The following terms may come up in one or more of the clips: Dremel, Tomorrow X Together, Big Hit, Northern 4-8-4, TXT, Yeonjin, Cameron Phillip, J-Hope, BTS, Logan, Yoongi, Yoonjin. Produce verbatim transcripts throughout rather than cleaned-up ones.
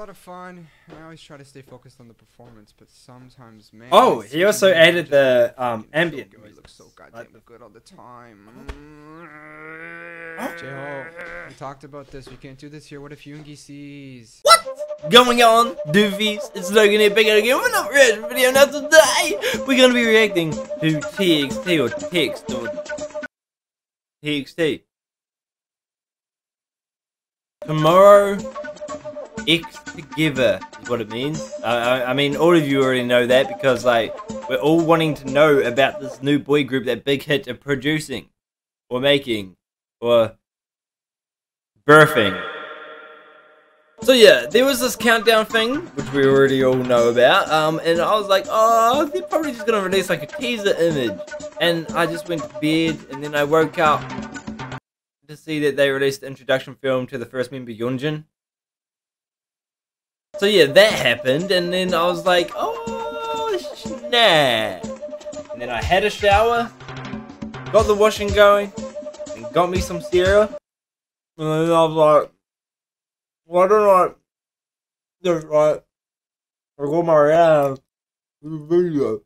lot of fun, and I always try to stay focused on the performance, but sometimes, man... Oh, he also added the um, ambient. He looks so goddamn good all the time. J-Hope, we talked about this. We can't do this here. What if Yoongi sees? What? Going on, doofies, it's Logan here, back out again with another reaction video. Now today, we're gonna be reacting to T X T or T X T or T X T. Tomorrow X Together is what it means. Uh, I, I mean, all of you already know that because, like, we're all wanting to know about this new boy group that Big Hit are producing, or making, or birthing. So yeah, there was this countdown thing, which we already all know about, um, and I was like, oh, they're probably just gonna release like a teaser image. And I just went to bed, and then I woke up to see that they released the introduction film to the first member, Yoonjin. So yeah, that happened, and then I was like, oh, snap. And then I had a shower, got the washing going, and got me some cereal, and then I was like, why don't I just like go my ass in the video?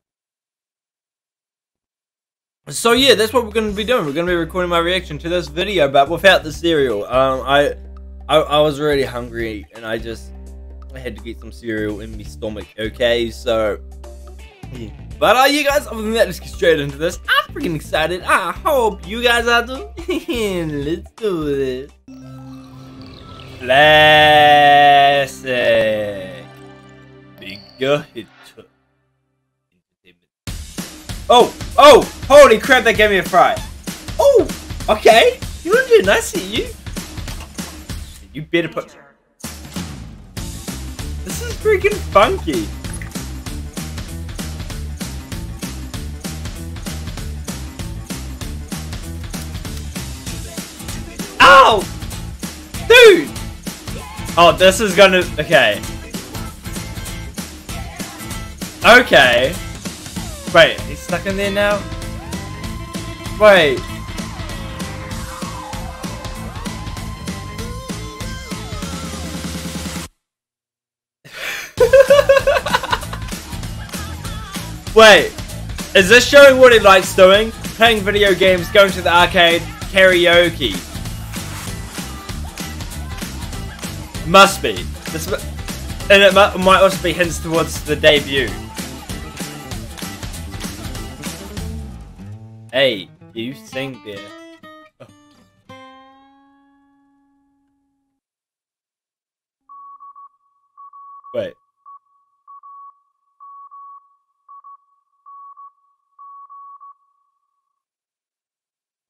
So yeah, that's what we're gonna be doing. We're gonna be recording my reaction to this video, but without the cereal. Um, I, I, I was really hungry, and I just I had to get some cereal in my stomach. Okay, so yeah. But uh, you guys, other than that, let's get straight into this. I'm freaking excited. I hope you guys are too. Let's do this. Classic. Big Hit. Oh, oh, holy crap, that gave me a fry. Oh, okay. Yoonjin, I see you. You better put... This is freaking funky. Ow! Dude! Oh, this is gonna... Okay. Okay. Wait, he's stuck in there now? Wait. Wait. Is this showing what he likes doing? Playing video games, going to the arcade, karaoke. Must be. This, and it mu might also be hints towards the debut. Hey, you sing there. Oh. Wait.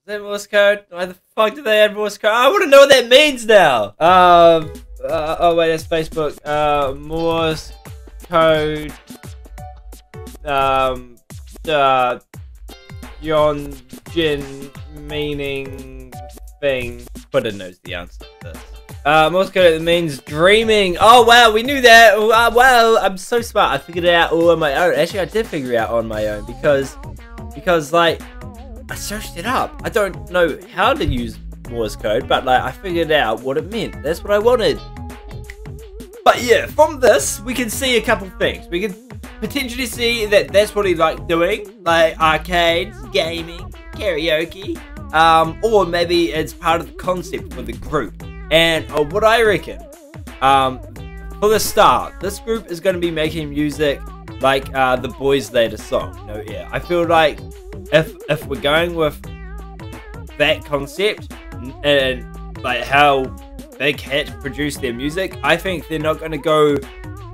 Is that Morse code? Why the fuck did they add Morse code? I want to know what that means now! Um... Uh, oh wait, that's Facebook. Uh, Morse code. Um, uh, Yoonjin meaning thing. Twitter knows the answer to this. Uh, Morse code means dreaming. Oh wow, we knew that. Uh, wow, I'm so smart. I figured it out all on my own. Actually, I did figure it out on my own because, because like, I searched it up. I don't know how to use Morse code, but like I figured out what it meant. That's what I wanted. But yeah, from this we can see a couple things. We can potentially see that that's what he liked doing, like arcades, gaming, karaoke, um, or maybe it's part of the concept for the group. And uh, what I reckon, um, for the start, this group is going to be making music like uh, the boys' latest song. No, yeah, I feel like if if we're going with that concept. And like how Big Hit produce their music, I think they're not gonna go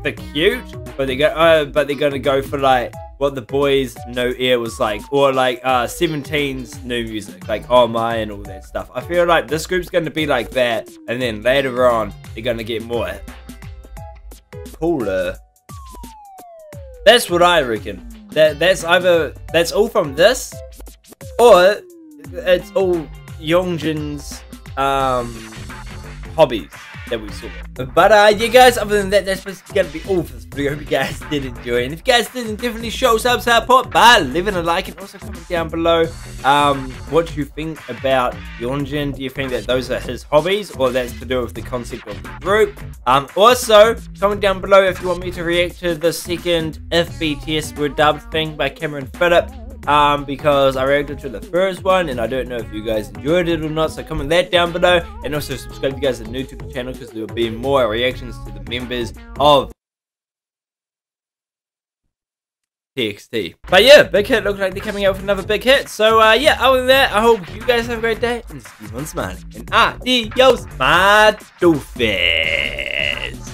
for cute, but they go, uh, but they're gonna go for like what the boys' no ear was like, or like uh, seventeen's new music, like Oh My and all that stuff. I feel like this group's gonna be like that, and then later on they're gonna get more cooler. That's what I reckon. That that's either that's all from this, or it's all Yoongjin's um, hobbies. that we saw. But uh yeah guys, other than that, that's basically gonna be all for this video. I hope you guys did enjoy it, and if you guys didn't, definitely show some support by leaving a like, and also comment down below um what you think about Yeonjin. Do you think that those are his hobbies, or that's to do with the concept of the group? Um also comment down below if you want me to react to the second If B T S Were Dubbed thing by Cameron Phillip, um because I reacted to the first one and I don't know if you guys enjoyed it or not, so comment that down below, and also subscribe if you guys are new to the channel, because there will be more reactions to the members of T X T. But yeah, Big Hit looks like they're coming out with another Big Hit, so uh yeah, other than that, I hope you guys have a great day, and keep on smiling, and adios my doofus.